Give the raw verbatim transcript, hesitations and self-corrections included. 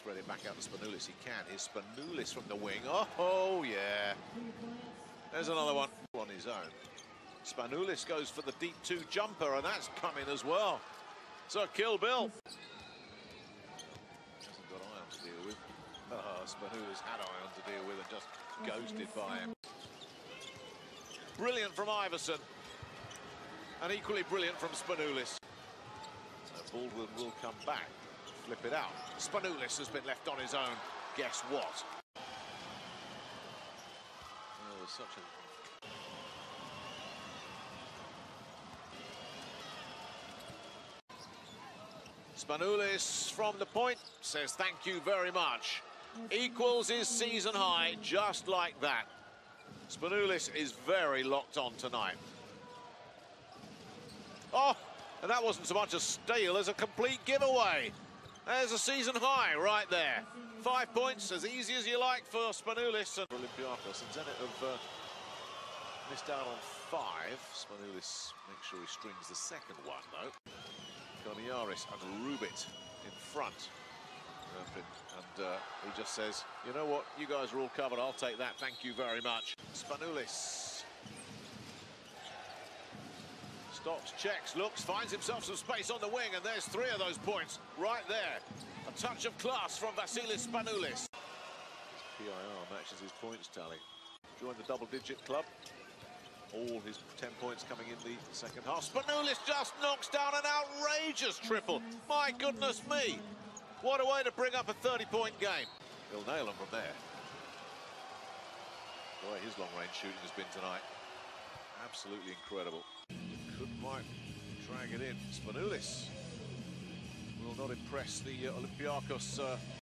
thread it back out to Spanoulis. He can. Here's Spanoulis from the wing. Oh, oh yeah. There's another one on his own. Spanoulis goes for the deep two jumper, and that's coming as well. So kill Bill. Hasn't got iron to deal with. Oh, Spanoulis had iron to deal with and just ghosted by him. Brilliant from Iverson. And equally brilliant from Spanoulis. So Baldwin will come back. Flip it out. Spanoulis has been left on his own. Guess what? Oh, there's such a... Spanoulis from the point says thank you very much. Equals his season high just like that. Spanoulis is very locked on tonight. Oh, and that wasn't so much a steal as a complete giveaway. There's a season high right there. Five points, as easy as you like for Spanoulis. And Olympiakos and Zenit have uh, missed out on five. Spanoulis makes sure he strings the second one, though. Koniaris and Rubit in front. And uh, he just says, you know what, you guys are all covered, I'll take that, thank you very much. Spanoulis. Stops, checks, looks, finds himself some space on the wing, and there's three of those points right there. A touch of class from Vasilis Spanoulis. P I R matches his points tally. Joined the double-digit club. All his ten points coming in the second half. Spanoulis just knocks down an outrageous triple. My goodness me. What a way to bring up a thirty-point game. He'll nail him from there. Boy, his long-range shooting has been tonight. Absolutely incredible. Couldn't quite drag it in. Spanoulis will not impress the uh, Olympiakos uh,